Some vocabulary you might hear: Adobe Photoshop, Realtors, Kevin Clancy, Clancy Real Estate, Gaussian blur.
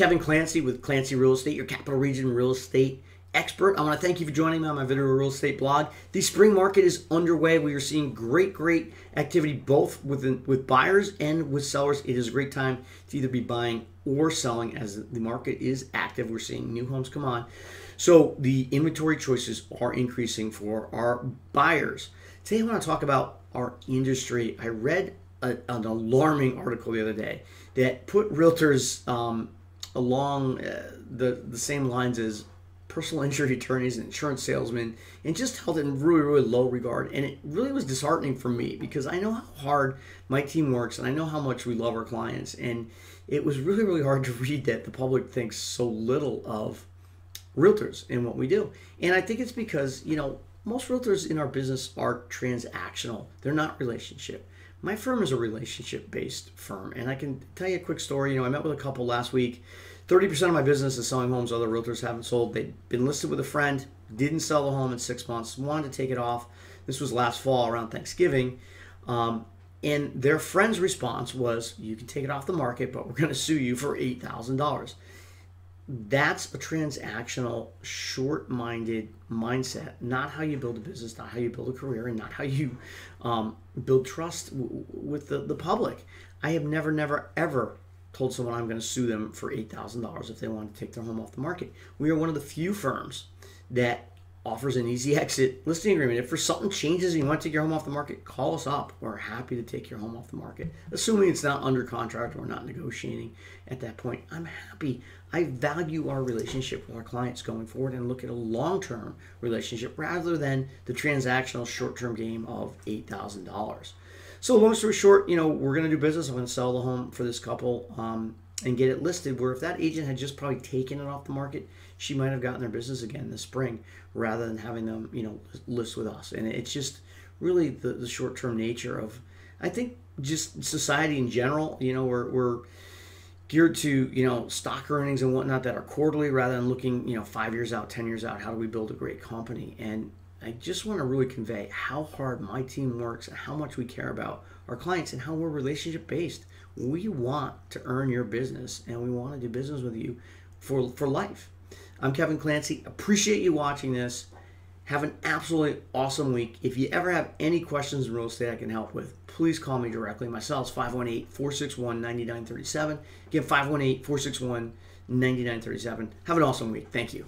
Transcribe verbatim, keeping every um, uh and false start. Kevin Clancy with Clancy Real Estate, your Capital Region Real Estate expert. I want to thank you for joining me on my video real estate blog. The spring market is underway. We are seeing great, great activity both with, with buyers and with sellers. It is a great time to either be buying or selling as the market is active. We're seeing new homes come on. So the inventory choices are increasing for our buyers. Today I want to talk about our industry. I read a, an alarming article the other day that put realtors um, along uh, the, the same lines as personal injury attorneys and insurance salesmen, and just held it in really, really low regard. And it really was disheartening for me because I know how hard my team works and I know how much we love our clients. And it was really, really hard to read that the public thinks so little of realtors and what we do. And I think it's because, you know, most realtors in our business are transactional. They're not relationship. My firm is a relationship-based firm, and I can tell you a quick story. You know, I met with a couple last week. thirty percent of my business is selling homes other realtors haven't sold. They'd been listed with a friend, didn't sell the home in six months, wanted to take it off. This was last fall around Thanksgiving. Um, and their friend's response was, you can take it off the market, but we're going to sue you for eight thousand dollars. That's a transactional, short-minded mindset, not how you build a business, not how you build a career, and not how you um, build trust w with the, the public. I have never, never, ever told someone I'm going to sue them for eight thousand dollars if they want to take their home off the market. We are one of the few firms that offers an easy exit listing agreement. If for something changes and you want to take your home off the market, call us up. We're happy to take your home off the market. Assuming it's not under contract or not negotiating at that point, I'm happy. I value our relationship with our clients going forward and look at a long-term relationship rather than the transactional short-term game of eight thousand dollars. So long story short, you know, we're going to do business. I'm going to sell the home for this couple um, and get it listed, where if that agent had just probably taken it off the market, she might have gotten their business again this spring rather than having them, you know, list with us. And it's just really the, the short-term nature of, I think, just society in general. You know, we're, we're geared to, you know, stock earnings and whatnot that are quarterly rather than looking, you know, five years out, ten years out, how do we build a great company? And I just want to really convey how hard my team works and how much we care about our clients and how we're relationship-based. We want to earn your business, and we want to do business with you for, for life. I'm Kevin Clancy. Appreciate you watching this. Have an absolutely awesome week. If you ever have any questions in real estate I can help with, please call me directly. My cell is five one eight, four six one, nine nine three seven. Again, five one eight, four six one, nine nine three seven. Have an awesome week. Thank you.